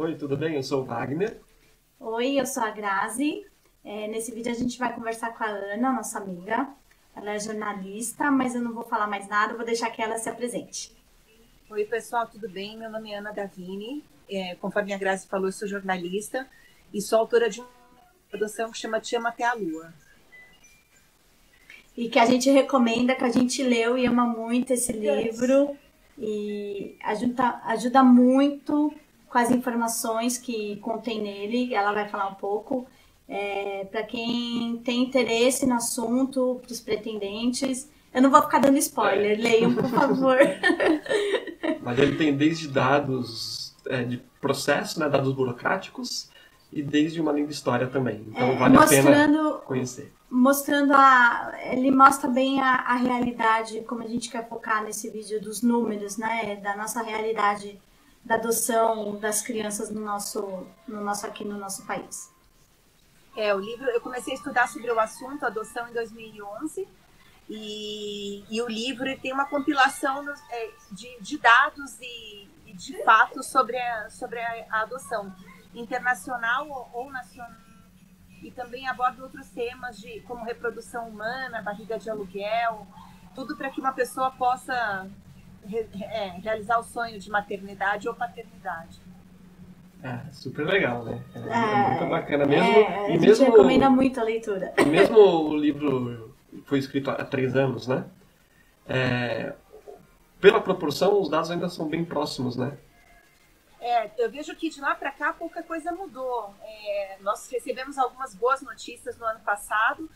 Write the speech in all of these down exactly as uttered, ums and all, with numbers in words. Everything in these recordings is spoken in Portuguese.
Oi, tudo bem? Eu sou o Wagner. Oi, eu sou a Grazi. É, nesse vídeo a gente vai conversar com a Ana, nossa amiga. Ela é jornalista, mas eu não vou falar mais nada, vou deixar que ela se apresente. Oi, pessoal, tudo bem? Meu nome é Ana Davini. É, conforme a Grazi falou, eu sou jornalista e sou autora de uma produção que chama Te Amo Até a Lua. E que a gente recomenda, que a gente leu e ama muito esse livro. E ajuda, ajuda muito com as informações que contém nele, ela vai falar um pouco. É, para quem tem interesse no assunto, para os pretendentes, eu não vou ficar dando spoiler, é. Leiam, por favor. Mas ele tem desde dados é, de processo, né, dados burocráticos, e desde uma linda história também. Então é, vale a pena conhecer. Mostrando a, ele mostra bem a, a realidade, como a gente quer focar nesse vídeo dos números, né, da nossa realidade da adoção das crianças no nosso, no nosso aqui no nosso país. É, o livro, eu comecei a estudar sobre o assunto adoção em dois mil e onze e, e o livro tem uma compilação no, é, de, de dados e, e de fatos sobre a, sobre a adoção internacional ou, ou nacional. E também aborda outros temas de, como reprodução humana, barriga de aluguel, tudo para que uma pessoa possa re, é, realizar o sonho de maternidade ou paternidade. É, super legal, né? É, é muito bacana mesmo. É, a gente mesmo, recomenda muito a leitura. Mesmo o livro foi escrito há três anos, né? É, pela proporção, os dados ainda são bem próximos, né? É, eu vejo que de lá para cá pouca coisa mudou. É, nós recebemos algumas boas notícias no ano passado,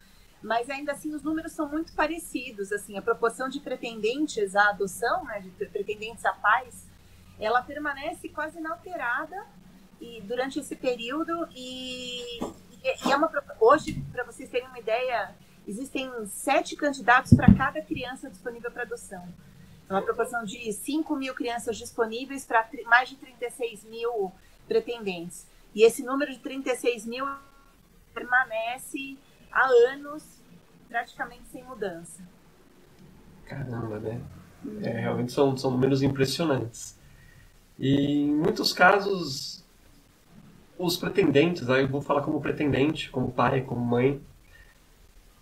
mas ainda assim os números são muito parecidos. Assim, a proporção de pretendentes à adoção, né, de pretendentes a pais, ela permanece quase inalterada e, durante esse período. E, e é uma, hoje, para vocês terem uma ideia, existem sete candidatos para cada criança disponível para adoção. Uma proporção de cinco mil crianças disponíveis para mais de trinta e seis mil pretendentes. E esse número de trinta e seis mil permanece há anos, praticamente sem mudança. Caramba, né? É, realmente são, são números impressionantes. E em muitos casos, os pretendentes, aí eu vou falar como pretendente, como pai, como mãe,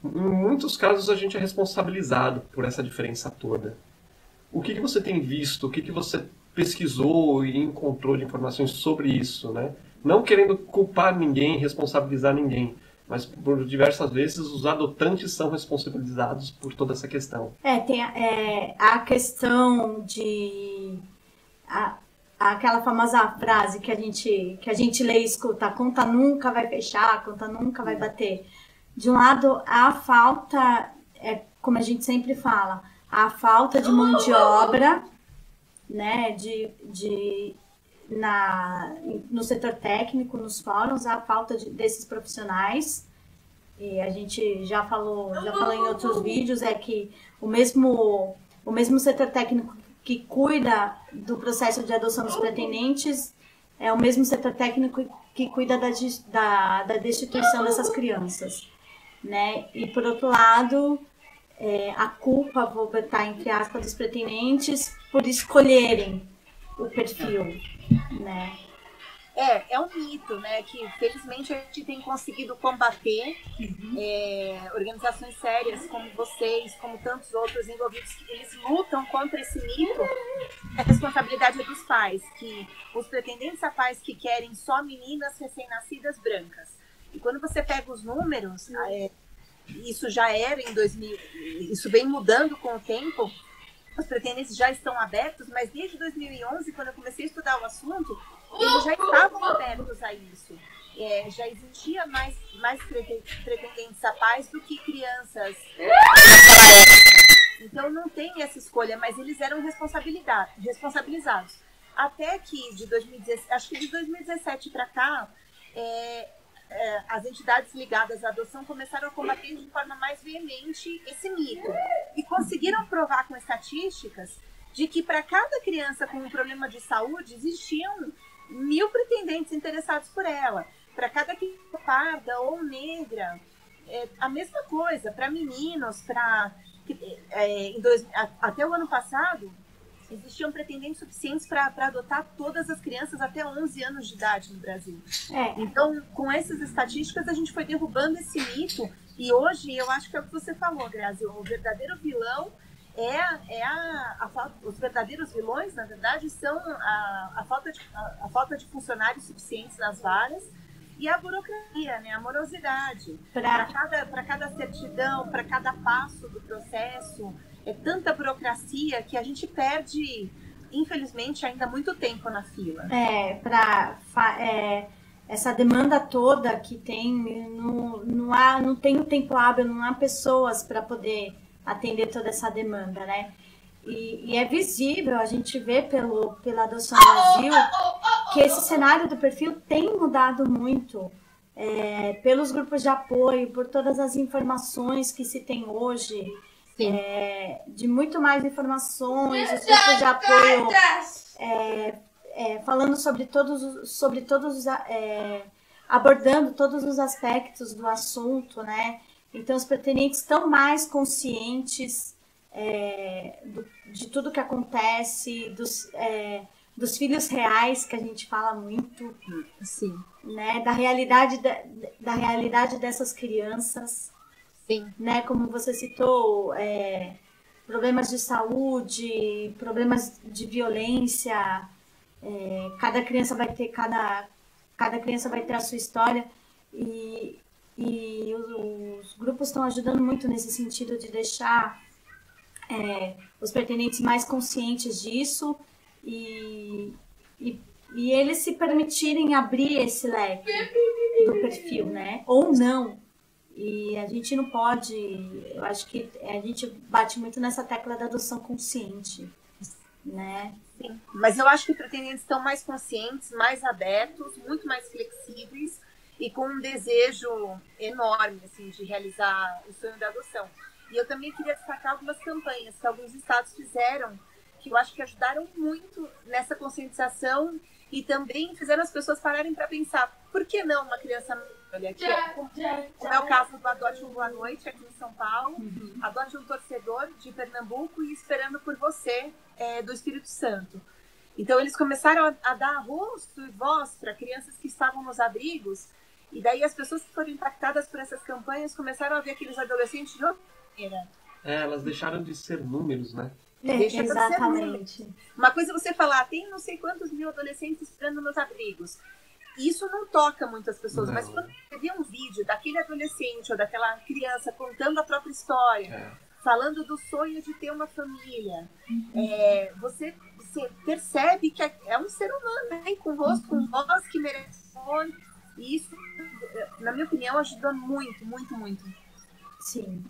em muitos casos a gente é responsabilizado por essa diferença toda. O que, que você tem visto? O que, que você pesquisou e encontrou de informações sobre isso, né? Não querendo culpar ninguém, responsabilizar ninguém, mas por diversas vezes os adotantes são responsabilizados por toda essa questão. É, tem é, a questão de... A, aquela famosa frase que a, gente, que a gente lê e escuta, a conta nunca vai fechar, a conta nunca vai bater. De um lado, a falta, é, como a gente sempre fala, a falta de mão de obra, né, de, de, na, no setor técnico, nos fóruns, a falta de, desses profissionais. E a gente já falou, já falou em outros vídeos, é que o mesmo, o mesmo setor técnico que cuida do processo de adoção dos pretendentes é o mesmo setor técnico que cuida da, da, da destituição dessas crianças, né? E, por outro lado... É, a culpa, vou botar entre aspas, dos pretendentes por escolherem o perfil, né? É, é um mito, né, que felizmente a gente tem conseguido combater. Uhum. É, organizações sérias como vocês, como tantos outros envolvidos, eles lutam contra esse mito. A responsabilidade é dos pais, que os pretendentes a pais que querem só meninas recém-nascidas brancas. E quando você pega os números... É, isso já era em dois mil, isso vem mudando com o tempo, os pretendentes já estão abertos, mas desde dois mil e onze, quando eu comecei a estudar o assunto, eles já estavam abertos a isso. É, já existia mais, mais pretendentes a pais do que crianças naquela época. Então não tem essa escolha, mas eles eram responsabilizados. Até que de dois mil e dezessete, acho que de dois mil e dezessete para cá, é, as entidades ligadas à adoção começaram a combater de forma mais veemente esse mito. E conseguiram provar com estatísticas de que para cada criança com um problema de saúde, existiam mil pretendentes interessados por ela. Para cada criança parda ou negra, é a mesma coisa. Para meninos, pra, é, em dois, até o ano passado, existiam pretendentes suficientes para adotar todas as crianças até onze anos de idade no Brasil. É. Então, com essas estatísticas, a gente foi derrubando esse mito. E hoje, eu acho que é o que você falou, Grazi, o verdadeiro vilão é, é a, a falta... Os verdadeiros vilões, na verdade, são a, a, falta de, a, a falta de funcionários suficientes nas varas e a burocracia, né? A morosidade. Para cada, para cada certidão, para cada passo do processo... É tanta burocracia que a gente perde, infelizmente, ainda muito tempo na fila. É, para é, essa demanda toda que tem, não, não, há, não tem o tempo hábil, não há pessoas para poder atender toda essa demanda, né? E, e é visível, a gente vê pelo, pela Adoção Brasil que esse cenário do perfil tem mudado muito. É, pelos grupos de apoio, por todas as informações que se tem hoje... É, de muito mais informações, os grupos de apoio é, é, falando sobre todos, sobre todos é, abordando todos os aspectos do assunto, né? Então os pertinentes estão mais conscientes é, do, de tudo que acontece, dos, é, dos filhos reais que a gente fala muito, sim, né? Da realidade da, da realidade dessas crianças. Né, como você citou, é, problemas de saúde, problemas de violência, é, cada criança vai ter cada, cada criança vai ter a sua história e, e os, os grupos estão ajudando muito nesse sentido de deixar é, os pertinentes mais conscientes disso e, e, e eles se permitirem abrir esse leque do perfil, né? Ou não. E a gente não pode, eu acho que a gente bate muito nessa tecla da adoção consciente, né? Sim, mas eu acho que os pretendentes estão mais conscientes, mais abertos, muito mais flexíveis e com um desejo enorme, assim, de realizar o sonho da adoção. E eu também queria destacar algumas campanhas que alguns estados fizeram, que eu acho que ajudaram muito nessa conscientização e também fizeram as pessoas pararem para pensar, por que não uma criança... Olha, aqui, como é o caso do Adote um Boa Noite aqui em São Paulo, uhum. Adote um Torcedor de Pernambuco e Esperando por Você é, do Espírito Santo. Então eles começaram a, a dar rosto e voz para crianças que estavam nos abrigos e daí as pessoas que foram impactadas por essas campanhas começaram a ver aqueles adolescentes de outra maneira. É, elas deixaram de ser números, né? É, exatamente. Números. Uma coisa é você falar, tem não sei quantos mil adolescentes esperando nos abrigos. Isso não toca muitas pessoas, não. Mas quando você vê um vídeo daquele adolescente ou daquela criança contando a própria história, é. falando do sonho de ter uma família, uhum. é, você, você percebe que é um ser humano, né? Com rosto, uhum. com voz, que merece sonho. E isso, na minha opinião, ajuda muito, muito, muito. Sim.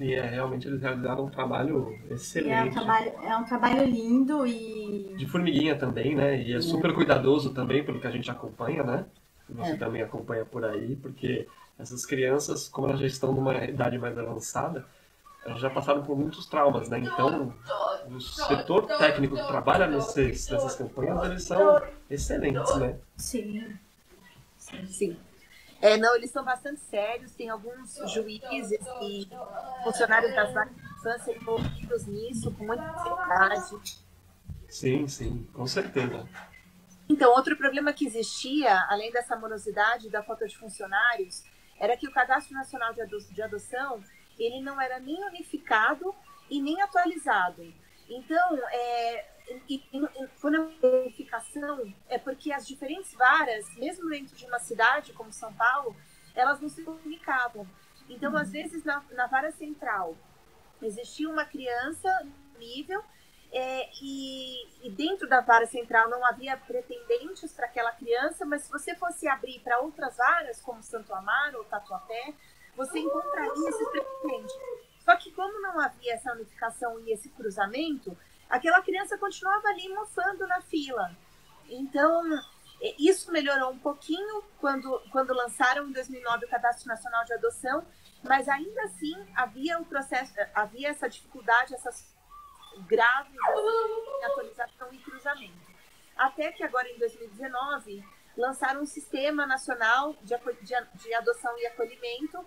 E é, realmente eles realizaram um trabalho excelente. É um trabalho, é um trabalho lindo e... De formiguinha também, né? E é super cuidadoso também, pelo que a gente acompanha, né? Você é. também acompanha por aí, porque essas crianças, como elas já estão numa idade mais avançada, elas já passaram por muitos traumas, né? Então, o setor técnico que trabalha nesses, nessas campanhas, eles são excelentes, né? Sim, sim, sim. É, não, eles são bastante sérios, tem alguns juízes e funcionários das varas de infância envolvidos nisso, com muita seriedade. Sim, sim, com certeza. Então, outro problema que existia, além dessa morosidade e da falta de funcionários, era que o Cadastro Nacional de Adoção, ele não era nem unificado e nem atualizado. Então, é, e, e, e, quando a unificação é porque as diferentes varas, mesmo dentro de uma cidade como São Paulo, elas não se comunicavam. Então, às vezes, na, na vara central, existia uma criança no nível é, e, e dentro da vara central não havia pretendentes para aquela criança, mas se você fosse abrir para outras varas, como Santo Amaro ou Tatuapé, você encontraria esses pretendentes. Só que como não havia essa unificação e esse cruzamento, aquela criança continuava ali mofando na fila. Então, isso melhorou um pouquinho quando, quando lançaram em dois mil e nove o Cadastro Nacional de Adoção, mas ainda assim havia um processo, havia essa dificuldade, essas graves de atualização e cruzamento. Até que agora, em dois mil e dezenove, lançaram um Sistema Nacional de, de Adoção e Acolhimento,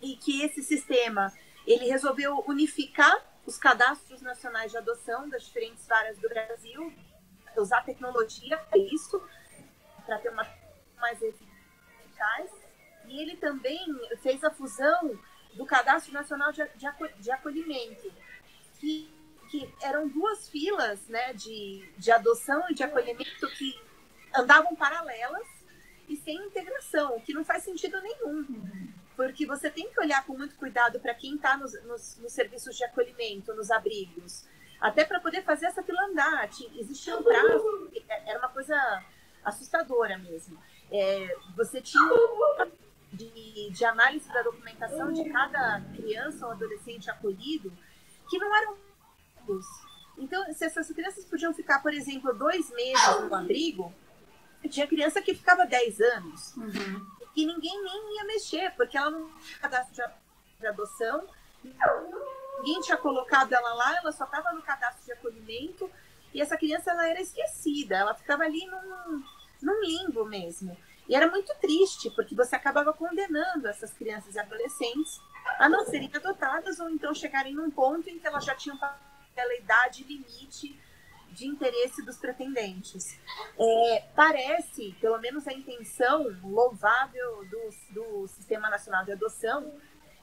e que esse sistema... Ele resolveu unificar os cadastros nacionais de adoção das diferentes varas do Brasil, usar tecnologia para isso, para ter uma mais eficaz. E ele também fez a fusão do Cadastro Nacional de, de, Acol de Acolhimento, que, que eram duas filas, né, de, de adoção e de acolhimento que andavam paralelas e sem integração, o que não faz sentido nenhum, porque você tem que olhar com muito cuidado para quem está nos, nos, nos serviços de acolhimento, nos abrigos, até para poder fazer essa fila andar. Existia um prazo, era uma coisa assustadora mesmo. É, você tinha de, de análise da documentação de cada criança ou adolescente acolhido, que não eram todos. Então, se essas crianças podiam ficar, por exemplo, dois meses no abrigo, tinha criança que ficava dez anos, uhum. e ninguém nem ia mexer, porque ela não tinha cadastro de adoção, ninguém tinha colocado ela lá, ela só estava no cadastro de acolhimento, e essa criança ela era esquecida, ela ficava ali num, num limbo mesmo. E era muito triste, porque você acabava condenando essas crianças e adolescentes a não serem adotadas, ou então chegarem num ponto em que elas já tinham aquela idade limite de interesse dos pretendentes. É, parece, pelo menos a intenção louvável do, do Sistema Nacional de Adoção,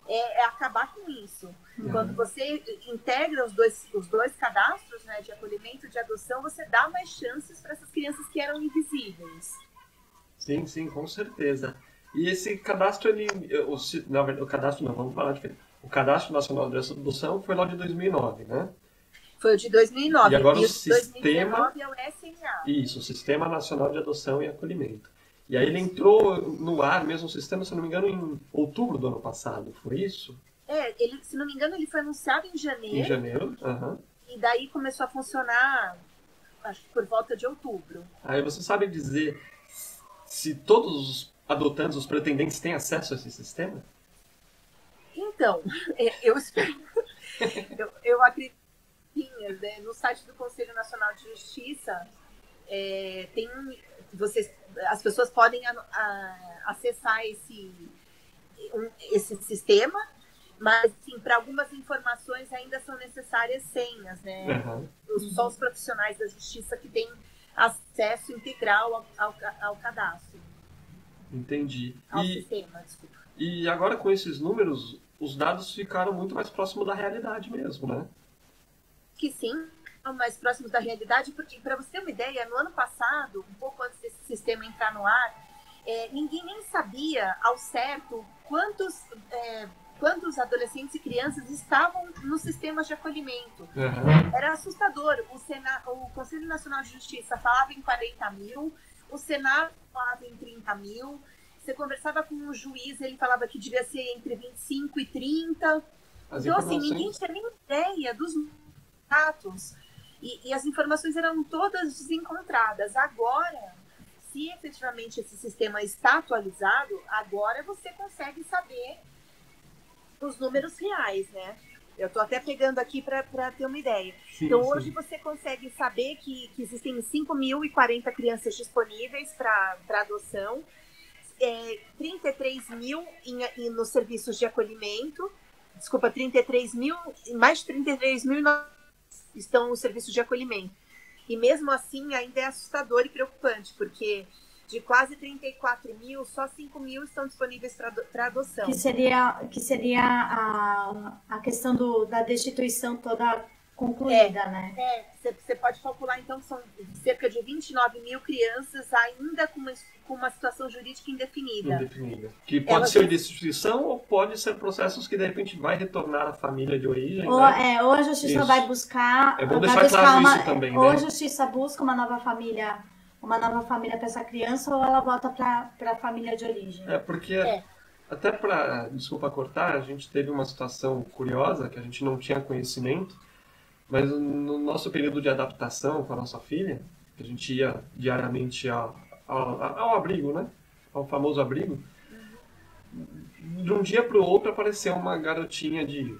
é, é acabar com isso. Uhum. Quando você integra os dois, os dois cadastros, né, de acolhimento e de adoção, você dá mais chances para essas crianças que eram invisíveis. Sim, sim, com certeza. E esse cadastro, ele, o, na verdade, o cadastro não, vamos falar de frente. O Cadastro Nacional de Adoção foi lá de dois mil e nove, né? Foi o de dois mil e nove. E agora e o sistema... dois mil e nove é o S N A. Isso, o Sistema Nacional de Adoção e Acolhimento. E aí ele entrou no ar mesmo, o sistema, se não me engano, em outubro do ano passado, foi isso? É, ele, se não me engano, ele foi anunciado em janeiro. Em janeiro, aham. Uhum. E daí começou a funcionar, acho que por volta de outubro. Aí você sabe dizer se todos os adotantes, os pretendentes, têm acesso a esse sistema? Então, eu espero... eu, eu acredito... No site do Conselho Nacional de Justiça, é, tem, vocês, as pessoas podem a, a, acessar esse, um, esse sistema, mas assim, para algumas informações ainda são necessárias senhas, né? Uhum. Só os profissionais da justiça que têm acesso integral ao, ao, ao cadastro. Entendi. Ao e, sistema, desculpa. E agora com esses números, os dados ficaram muito mais próximos da realidade mesmo, né? Que sim, mais próximos da realidade, porque, para você ter uma ideia, no ano passado, um pouco antes desse sistema entrar no ar, é, ninguém nem sabia ao certo quantos, é, quantos adolescentes e crianças estavam nos sistemas de acolhimento. Uhum. Era assustador. O, Sena, o Conselho Nacional de Justiça falava em quarenta mil, o Senado falava em trinta mil, você conversava com um juiz, ele falava que devia ser entre vinte e cinco e trinta. As então, assim, ninguém tinha nem ideia dos... atos, e, e as informações eram todas desencontradas. Agora, se efetivamente esse sistema está atualizado, agora você consegue saber os números reais, né? Eu estou até pegando aqui para ter uma ideia. Sim, então, sim. Hoje você consegue saber que, que existem cinco mil e quarenta crianças disponíveis para adoção, é, trinta e três mil em, em, nos serviços de acolhimento, desculpa, trinta e três mil, mais de trinta e três mil estão no serviço de acolhimento. E mesmo assim, ainda é assustador e preocupante, porque de quase trinta e quatro mil, só cinco mil estão disponíveis para adoção. Que seria, que seria a, a questão do, da destituição toda concluída, é, né? É, você pode calcular, então, que são cerca de vinte e nove mil crianças ainda com uma, com uma situação jurídica indefinida. Indefinida. Que pode Elas... ser destituição ou pode ser processos que, de repente, vai retornar à família de origem. Ou, né? é, ou a justiça isso. vai buscar... É bom deixar claro uma, isso também, ou né? Ou a justiça busca uma nova família, uma nova família para essa criança, ou ela volta para a família de origem. É, porque... É. Até para... Desculpa cortar, a gente teve uma situação curiosa, que a gente não tinha conhecimento, mas no nosso período de adaptação com a nossa filha, que a gente ia diariamente ao, ao, ao abrigo, né? Ao famoso abrigo. De um dia para o outro apareceu uma garotinha de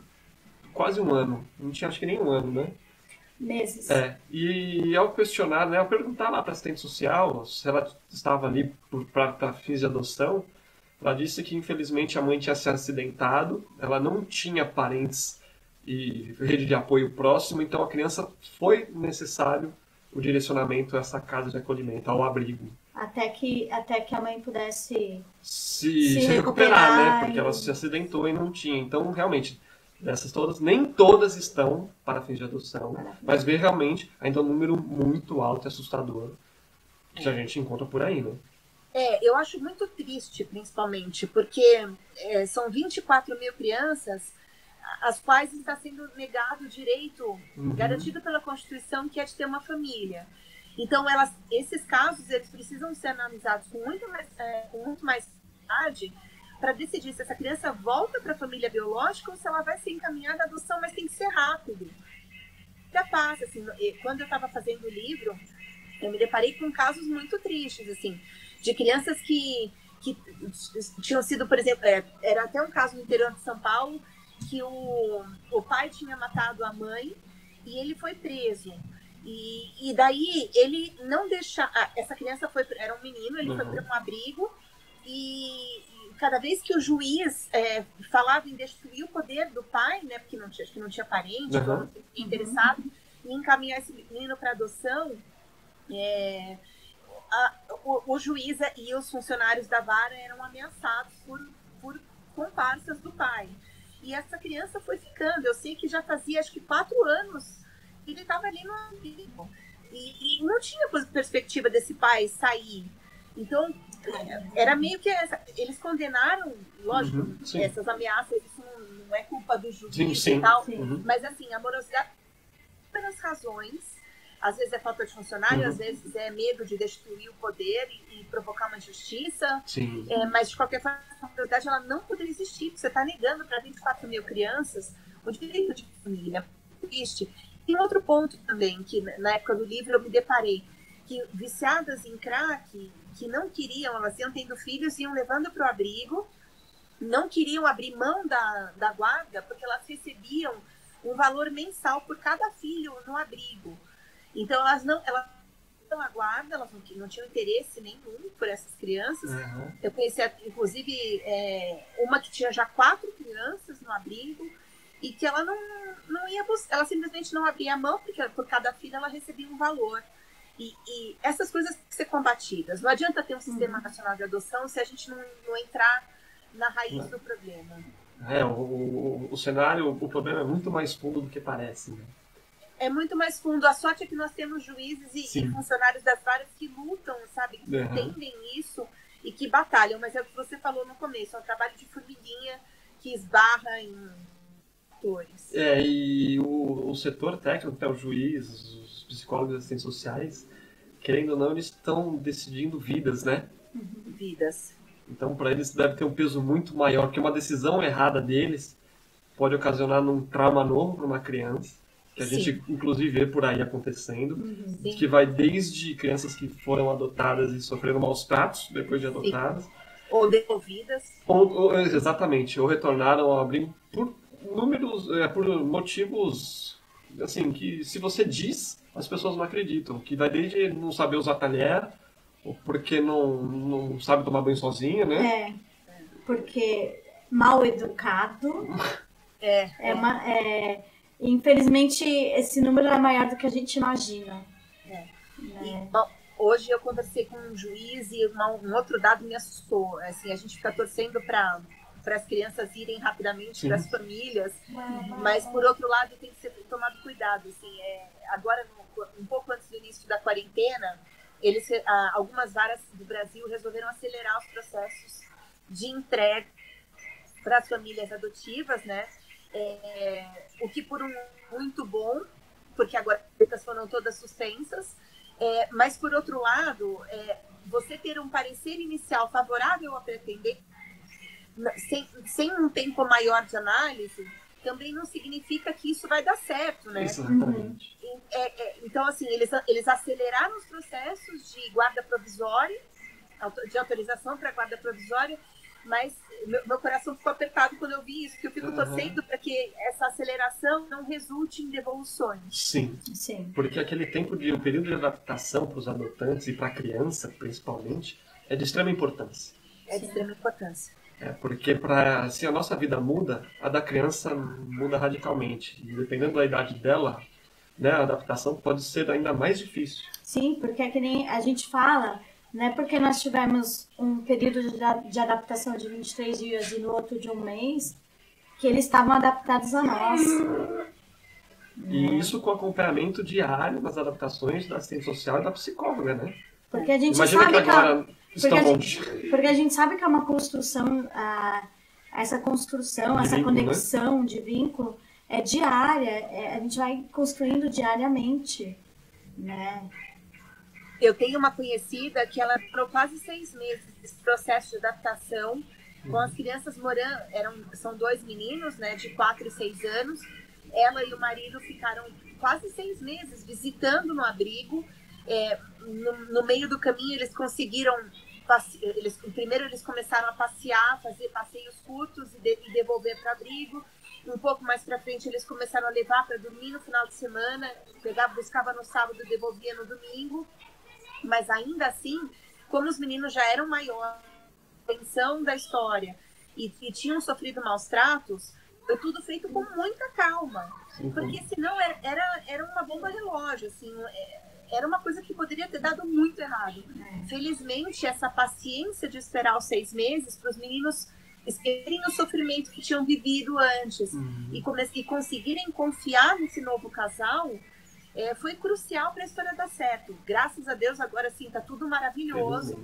quase um ano. Não tinha acho que nem um ano, né? Meses. É, e ao questionar, né, ao perguntar lá para a assistente social se ela estava ali para fins de adoção, ela disse que infelizmente a mãe tinha se acidentado, ela não tinha parentes e rede de apoio próximo, então a criança foi necessário o direcionamento a essa casa de acolhimento, ao abrigo. Até que, até que a mãe pudesse se, se, se recuperar, recuperar, né? Porque e... ela se acidentou e não tinha. Então, realmente, dessas todas, nem todas estão para fins de adoção, Maravilha. mas vê realmente ainda um número muito alto e assustador que é. a gente encontra por aí, né? É, eu acho muito triste, principalmente, porque é, são vinte e quatro mil crianças as quais está sendo negado o direito uhum. garantido pela Constituição, que é de ter uma família. Então, elas, esses casos eles precisam ser analisados com muito mais é, com muito mais seriedade para decidir se essa criança volta para a família biológica ou se ela vai ser encaminhada à adoção, mas tem que ser rápido. Já passa, assim, quando eu estava fazendo o livro, eu me deparei com casos muito tristes, assim, de crianças que, que tinham sido, por exemplo, é, era até um caso no interior de São Paulo, que o, o pai tinha matado a mãe e ele foi preso. E, e daí ele não deixava... Ah, essa criança foi, era um menino, ele uhum. foi para um abrigo e, e cada vez que o juiz é, falava em destruir o poder do pai, né, porque não tinha, acho que não tinha parente, uhum. não tinha interessado, uhum. em encaminhar esse menino para adoção, é, a, o, o juiz e os funcionários da vara eram ameaçados por, por comparsas do pai. E essa criança foi ficando. Eu sei que já fazia, acho que, quatro anos que ele estava ali no abrigo. E, e não tinha perspectiva desse pai sair. Então, era meio que... Essa, eles condenaram, lógico, uhum, essas ameaças. Isso não, não é culpa do juiz sim, sim, e tal. Sim. Uhum. Mas, assim, a morosidade tem várias razões. Às vezes é falta de funcionário, uhum. às vezes é medo de destruir o poder e, e provocar uma injustiça. Sim. É, mas, de qualquer forma, a verdade ela não poderia existir. Você está negando para vinte e quatro mil crianças o direito de família. Existe. Tem outro ponto também, que na época do livro eu me deparei, que viciadas em crack, que não queriam, elas iam tendo filhos, iam levando para o abrigo, não queriam abrir mão da, da guarda, porque elas recebiam um valor mensal por cada filho no abrigo. Então, elas não elas não aguardam, elas não, não tinham interesse nenhum por essas crianças. Uhum. Eu conheci, inclusive, é, uma que tinha já quatro crianças no abrigo e que ela não, não ia buscar, ela simplesmente não abria a mão, porque por cada filha ela recebia um valor. E, e essas coisas têm que ser combatidas. Não adianta ter um Sistema uhum. Nacional de Adoção se a gente não, não entrar na raiz uhum. do problema. É, o, o, o cenário, o problema é muito mais fundo do que parece, né? É muito mais fundo. A sorte é que nós temos juízes e, e funcionários das várias que lutam, sabe? Que uhum. entendem isso e que batalham. Mas é o que você falou no começo, é um trabalho de formiguinha que esbarra em atores. É, e o, o setor técnico, que é o juiz, os psicólogos e assistentes sociais, querendo ou não, eles estão decidindo vidas, né? Uhum. Vidas. Então, para eles deve ter um peso muito maior, porque uma decisão errada deles pode ocasionar um trauma novo para uma criança. Que a Sim. gente, inclusive, vê por aí acontecendo, uhum. que vai desde crianças que foram adotadas e sofreram maus tratos depois de adotadas. Sim. Ou devolvidas. Ou, ou, exatamente, ou retornaram ao abrigo por, números, é, por motivos assim, que se você diz, as pessoas não acreditam. Que vai desde não saber usar talher, ou porque não, não sabe tomar banho sozinha, né? É, porque mal educado é, é uma... É... Infelizmente, esse número é maior do que a gente imagina. É. É. E, bom, hoje eu conversei com um juiz e uma, um outro dado me assustou. Assim, a gente fica torcendo para as crianças irem rapidamente para as famílias, é. mas, por outro lado, tem que ser tomado cuidado. Assim, é, agora, um pouco antes do início da quarentena, eles, algumas varas do Brasil resolveram acelerar os processos de entrega para as famílias adotivas, né? É, o que por um muito bom, porque agora as foram todas suspensas, é, mas por outro lado, é, você ter um parecer inicial favorável a pretendente sem, sem um tempo maior de análise, também não significa que isso vai dar certo, né? Exatamente. É, é, então, assim, eles, eles aceleraram os processos de guarda provisória, de autorização para guarda provisória, mas meu, meu coração ficou apertado quando eu vi isso, que eu fico uhum. torcendo para que essa aceleração não resulte em devoluções. Sim, Sim. porque aquele tempo de um período de adaptação para os adotantes e para a criança, principalmente, é de extrema importância. É de extrema importância. É, porque pra, se a nossa vida muda, a da criança muda radicalmente. E dependendo da idade dela, né, a adaptação pode ser ainda mais difícil. Sim, porque é que nem a gente fala, né, porque nós tivemos um período de, de adaptação de vinte e três dias e no outro de um mês, que eles estavam adaptados a nós. E isso com acompanhamento diário das adaptações da assistente social e da psicóloga, né? Porque a gente Imagina sabe que agora... Que a... Porque a, gente, porque a gente sabe que é uma construção, a, essa construção, de essa vínculo, conexão, né? De vínculo, é diária, é, a gente vai construindo diariamente, né? Eu tenho uma conhecida que ela ficou quase seis meses nesse processo de adaptação, com as crianças morando, eram, são dois meninos, né, de quatro e seis anos, ela e o marido ficaram quase seis meses visitando no abrigo. É, no, no meio do caminho eles conseguiram, eles, primeiro eles começaram a passear, fazer passeios curtos e, de, e devolver para abrigo. Um pouco mais para frente eles começaram a levar para dormir no final de semana, pegava, buscava no sábado, devolvia no domingo. Mas ainda assim, como os meninos já eram maiores, a tensão da história e, e tinham sofrido maus tratos, foi tudo feito com muita calma, porque senão era, era, era uma bomba relógio, assim, é, era uma coisa que poderia ter dado muito errado. É. Felizmente, essa paciência de esperar os seis meses para os meninos esquecerem o sofrimento que tinham vivido antes, uhum, e, come- e conseguirem confiar nesse novo casal, é, foi crucial para a história dar certo. Graças a Deus, agora sim, está tudo maravilhoso.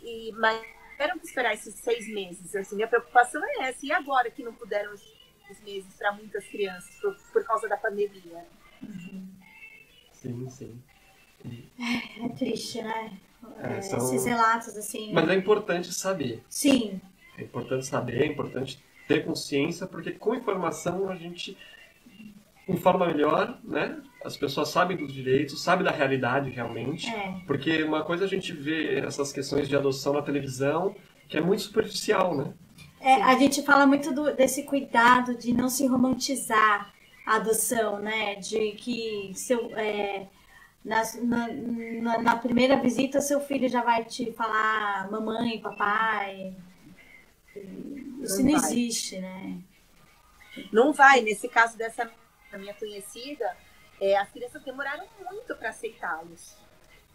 E, mas tiveram que esperar esses seis meses. Assim, minha preocupação é essa. E agora que não puderam esses meses para muitas crianças, por, por causa da pandemia? Uhum. Sim, sim. É triste, né? É, são... Esses relatos, assim... Mas é importante saber. Sim. É importante saber, é importante ter consciência, porque com informação a gente informa melhor, né? As pessoas sabem dos direitos, sabem da realidade, realmente. É. Porque uma coisa a gente vê essas questões de adoção na televisão, que é muito superficial, né? É, a gente fala muito do, desse cuidado de não se romantizar a adoção, né? De que... seu é... Na, na, na primeira visita, seu filho já vai te falar mamãe, papai. Isso não, não existe, né? Não vai. Nesse caso dessa minha conhecida, é, as crianças demoraram muito para aceitá-los.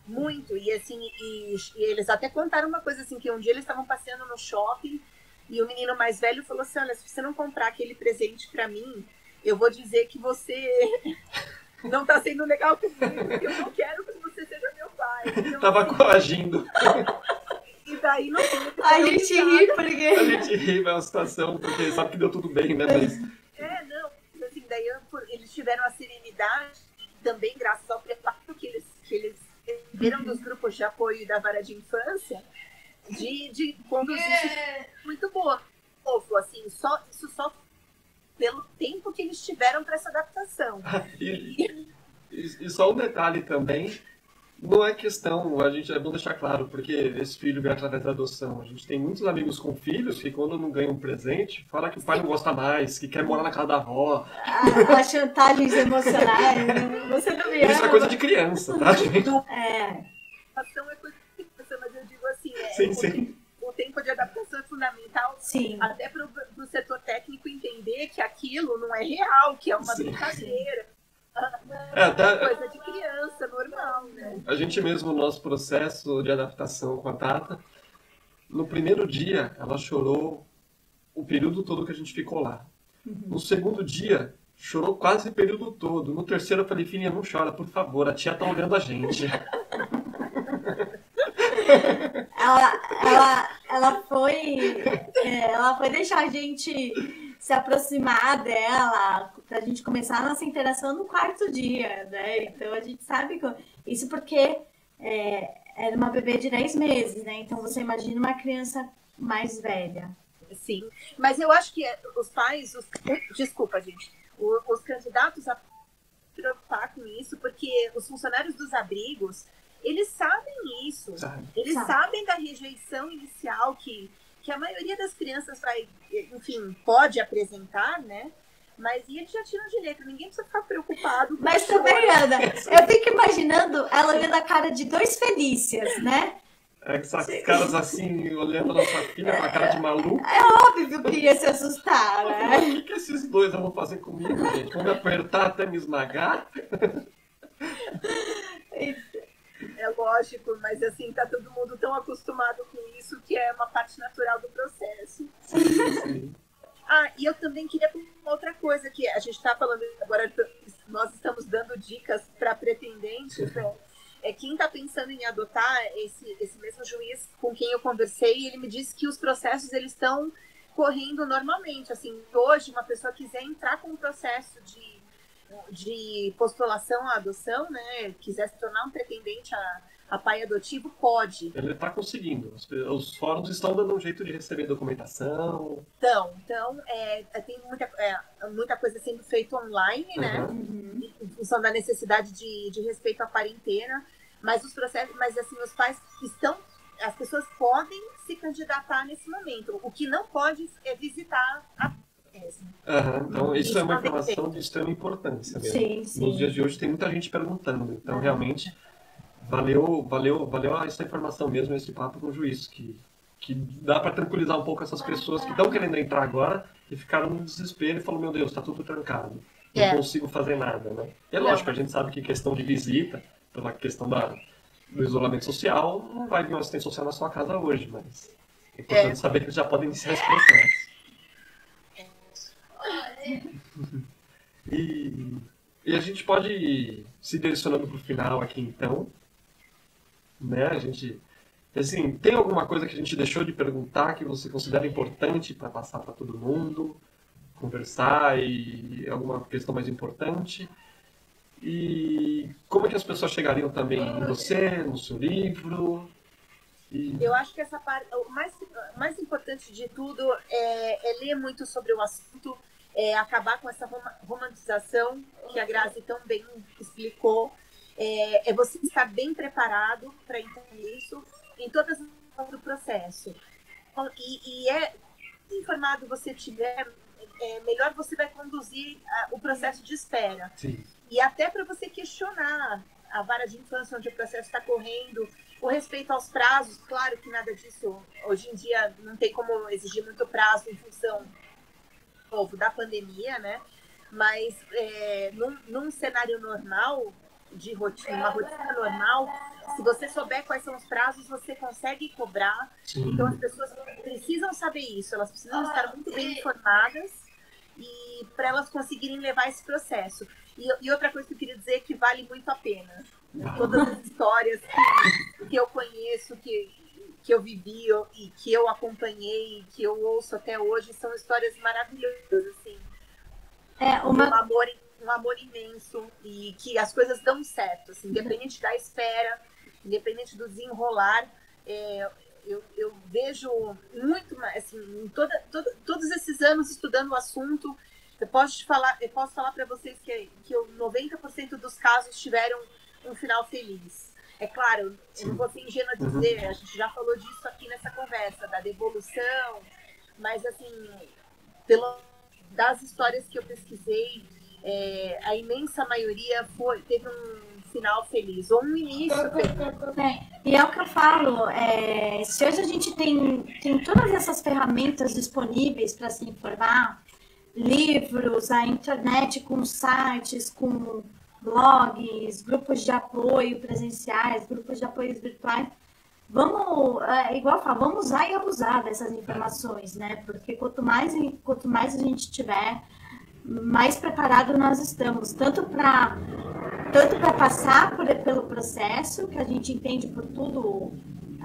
Muito. E, assim, e, e eles até contaram uma coisa assim, que um dia eles estavam passeando no shopping e o menino mais velho falou assim, olha, se você não comprar aquele presente para mim, eu vou dizer que você... não está sendo legal comigo, porque eu não quero que você seja meu pai. Então... Tava coagindo. E daí não tem... A gente ri, porque... A gente ri, mas é uma situação, porque sabe que deu tudo bem, né? Mas... É, não. Assim, daí eles tiveram a serenidade, também graças ao preparo que eles, que eles viram dos grupos de apoio da vara de infância, de, de conduzir é... muito boa. Assim, só, isso só... pelo tempo que eles tiveram para essa adaptação. e, e, e só um detalhe também, não é questão, a gente é bom deixar claro, porque esse filho vem através da adoção. A gente tem muitos amigos com filhos que quando não ganham um presente, fala que o pai não gosta mais, que quer morar na casa da avó. Ah, as chantagens emocionais, né? Você também ama. Isso é coisa de criança, tá, gente? É. A adaptação é coisa de criança, mas eu digo assim, é, sim, sim. O tempo de adaptação é fundamental, sim, até para o setor técnico entender que aquilo não é real, que é uma, sim, brincadeira, é, até é uma coisa de criança, normal, né? A gente mesmo, no nosso processo de adaptação com a Tata, no primeiro dia ela chorou o período todo que a gente ficou lá. Uhum. No segundo dia, chorou quase o período todo. No terceiro eu falei, filhinha, não chora, por favor, a tia tá olhando a gente. Ela, ela, ela, foi, ela foi deixar a gente se aproximar dela, pra gente começar a nossa interação no quarto dia, né? Então a gente sabe que... Isso porque é, era uma bebê de dez meses, né? Então você imagina uma criança mais velha. Sim, mas eu acho que os pais... Os... Desculpa, gente. Os candidatos a preocupar com isso, porque os funcionários dos abrigos... Eles sabem isso, sabe. eles sabe. sabem da rejeição inicial que, que a maioria das crianças vai, enfim, pode apresentar, né? Mas e eles já tiram direito, ninguém precisa ficar preocupado. Mas também, Ana, eu fico imaginando ela olhando a cara de dois Felícias, né? Essas Sim. caras assim, olhando a nossa filha com a cara de maluco. É óbvio que eu queria se assustar, né? O que, que esses dois vão fazer comigo, gente? Vão me apertar até me esmagar? É lógico, mas assim, tá todo mundo tão acostumado com isso que é uma parte natural do processo. Sim, sim. Ah, e eu também queria uma outra coisa, que a gente tá falando agora, nós estamos dando dicas para pretendentes, né? É, quem está pensando em adotar, esse, esse mesmo juiz com quem eu conversei, ele me disse que os processos eles estão correndo normalmente. Assim, hoje, uma pessoa quiser entrar com um processo de, de postulação à adoção, né, quiser se tornar um pretendente a, a pai adotivo, pode. Ele está conseguindo. Os, os fóruns estão dando um jeito de receber documentação. Então, então é, tem muita, é, muita coisa sendo feita online, né? Uhum. Em função da necessidade de, de respeito à quarentena. Mas os processos, mas assim, os pais estão, as pessoas podem se candidatar nesse momento. O que não pode é visitar a peça. Uhum, então isso, isso é uma informação de extrema importância mesmo. Sim, sim. Nos dias de hoje tem muita gente perguntando. Então realmente valeu, valeu, valeu essa informação mesmo, esse papo com o juiz, que, que dá para tranquilizar um pouco essas pessoas que estão querendo entrar agora e ficaram no desespero e falaram, meu Deus, está tudo trancado, não é. consigo fazer nada, né? E é lógico, a gente sabe que questão de visita, pela questão da, do isolamento social, não vai vir um assistente social na sua casa hoje, mas é importante é. saber que eles já podem iniciar esse processo. E, e a gente pode ir se direcionando para o final aqui, então, né? A gente, assim, tem alguma coisa que a gente deixou de perguntar que você considera importante para passar para todo mundo, conversar, e alguma questão mais importante? E como é que as pessoas chegariam também em você, no seu livro? E... Eu acho que essa parte, o mais, mais importante de tudo é, é ler muito sobre o assunto, é acabar com essa romantização que a Grazi tão bem explicou, é, é você estar bem preparado para entender isso em todas as fases do processo. E, e é informado você tiver, é, melhor você vai conduzir a, o processo de espera. Sim. E até para você questionar a vara de infância onde o processo está correndo, o respeito aos prazos, claro que nada disso, hoje em dia não tem como exigir muito prazo em função da pandemia, né? Mas é, num, num cenário normal, de rotina, uma rotina normal, se você souber quais são os prazos, você consegue cobrar. Sim. Então as pessoas precisam saber isso, elas precisam estar muito bem informadas e para elas conseguirem levar esse processo. E, e outra coisa que eu queria dizer é que vale muito a pena. Todas as histórias que, que eu conheço, que, que eu vivi eu, e que eu acompanhei, que eu ouço até hoje, são histórias maravilhosas, assim. É uma... um, amor, um amor imenso, e que as coisas dão certo, assim, independente da espera, independente do desenrolar. É, eu, eu vejo muito, assim, em toda, toda, todos esses anos estudando o assunto. Eu posso te falar, eu posso falar para vocês que, que noventa por cento dos casos tiveram um final feliz. É claro, eu não vou ser ingênua a dizer, uhum. a gente já falou disso aqui nessa conversa, da devolução, mas assim, pelo, das histórias que eu pesquisei, é, a imensa maioria foi, teve um final feliz, ou um início feliz. É, e é o que eu falo, é, se hoje a gente tem, tem todas essas ferramentas disponíveis para se informar, livros, a internet com sites, com blogs, grupos de apoio presenciais, grupos de apoio virtuais, vamos, é, igual eu falo, vamos usar e abusar dessas informações, né? Porque quanto mais, quanto mais a gente tiver, mais preparado nós estamos, tanto para tanto para passar por, pelo processo, que a gente entende por tudo,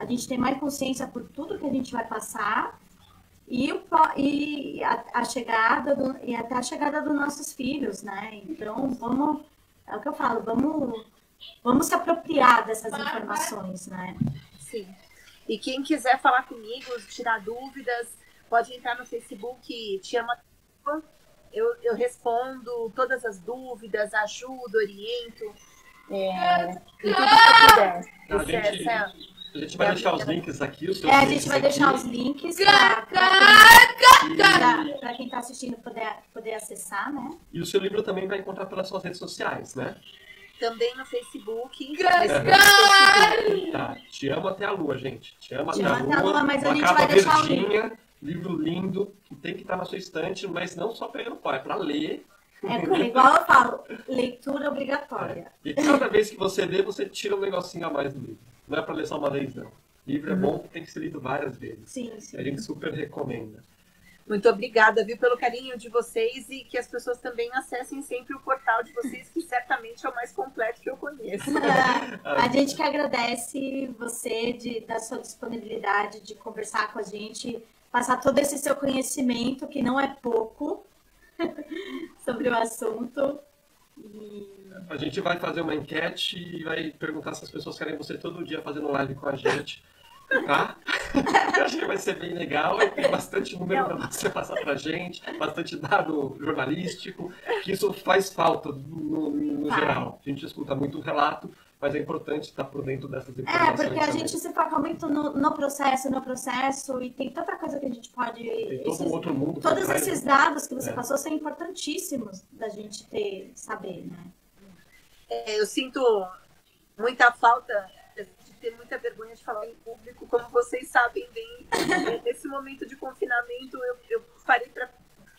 a gente tem mais consciência por tudo que a gente vai passar, E, o, e a, a chegada do, e até a chegada dos nossos filhos, né? Então, vamos, é o que eu falo, vamos, vamos se apropriar dessas informações, né? Sim. E quem quiser falar comigo, tirar dúvidas, pode entrar no Facebook Te Amo Até a Lua. Eu, eu respondo todas as dúvidas, ajudo, oriento, é, e tudo que eu puder. Isso é... A gente vai deixar os links aqui. Os é, a gente vai aqui. deixar os links para quem está assistindo poder, poder acessar, né? E o seu livro também vai encontrar pelas suas redes sociais, né? também no Facebook. Grazyelle! Tá, Te Amo Até a Lua, gente. Te Amo Até a Lua. Te Amo Até a Lua, mas a gente vai deixar o link. Livro lindo, que tem que estar na sua estante, mas não só pegando pó, é para ler. É, igual eu falo, leitura obrigatória. É. E cada vez que você lê, você tira um negocinho a mais do livro. Não é para ler só uma vez, não. Livro é bom, que tem que ser lido várias vezes. Sim, sim. A gente super recomenda. Muito obrigada, viu, pelo carinho de vocês e que as pessoas também acessem sempre o portal de vocês, que certamente é o mais completo que eu conheço. A gente que agradece você de, da sua disponibilidade de conversar com a gente, passar todo esse seu conhecimento, que não é pouco, sobre o assunto. E... a gente vai fazer uma enquete e vai perguntar se as pessoas querem você todo dia fazendo live com a gente. Tá? Eu acho que vai ser bem legal. E tem bastante número para você passar para a gente, bastante dado jornalístico, que isso faz falta no, no tá. geral. A gente escuta muito relato, mas é importante estar por dentro dessas informações. É, porque a também. gente se foca muito no, no processo, no processo, e tem tanta coisa que a gente pode... Tem todo esses, outro mundo. Todos trás, esses dados que você é. passou são importantíssimos da gente ter, saber, né? É, eu sinto muita falta... ter muita vergonha de falar em público, como vocês sabem bem, nesse momento de confinamento eu, eu parei para,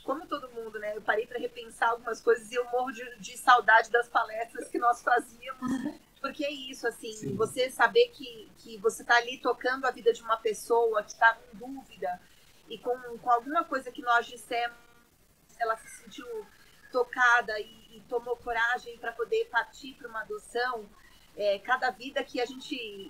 como todo mundo, né, eu parei para repensar algumas coisas e eu morro de, de saudade das palestras que nós fazíamos, porque é isso, assim, Sim. você saber que, que você está ali tocando a vida de uma pessoa que está com dúvida e com, com alguma coisa que nós dissemos, ela se sentiu tocada e, e tomou coragem para poder partir para uma adoção. É, cada vida que a gente,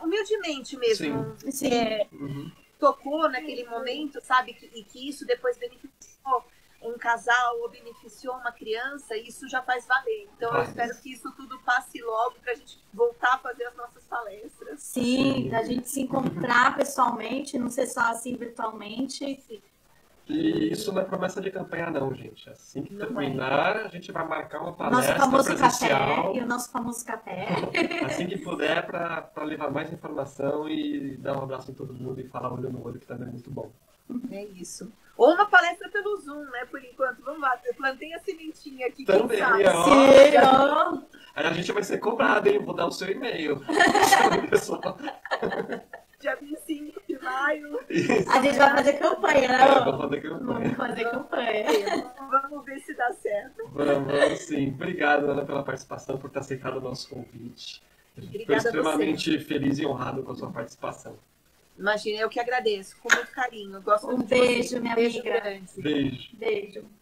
humildemente mesmo, Sim. Sim. É, uhum. tocou naquele momento, sabe? Que, e que isso depois beneficiou um casal ou beneficiou uma criança, isso já faz valer. Então, ah, eu espero que isso tudo passe logo para a gente voltar a fazer as nossas palestras. Sim, da gente se encontrar pessoalmente, não ser só assim virtualmente. Sim. E isso não é promessa de campanha, não, gente. Assim que não terminar, é. a gente vai marcar uma palestra nosso presencial. Café, e o nosso famoso café. Assim que puder, para levar mais informação e dar um abraço em todo mundo e falar olho no olho, que também é muito bom. É isso. Ou uma palestra pelo Zoom, né? Por enquanto, vamos lá. Eu plantei a sementinha aqui. Também, ó. Aí a gente vai ser cobrado, hein? Vou dar o seu e-mail. Pessoal. Dia vinte e cinco de maio. Isso. A gente vai fazer campanha, né? É, vamos fazer campanha. Vamos fazer campanha. Vamos ver se dá certo. Vamos, vamos sim. Obrigado, Ana, pela participação, por ter aceitado o nosso convite. Estou extremamente feliz e honrado com a sua participação. Imagina, eu que agradeço, com muito carinho. Eu gosto um muito beijo, de minha beijo amiga. Grande. Beijo. Beijo.